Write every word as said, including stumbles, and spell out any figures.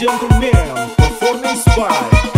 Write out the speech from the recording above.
gentlemen, performance by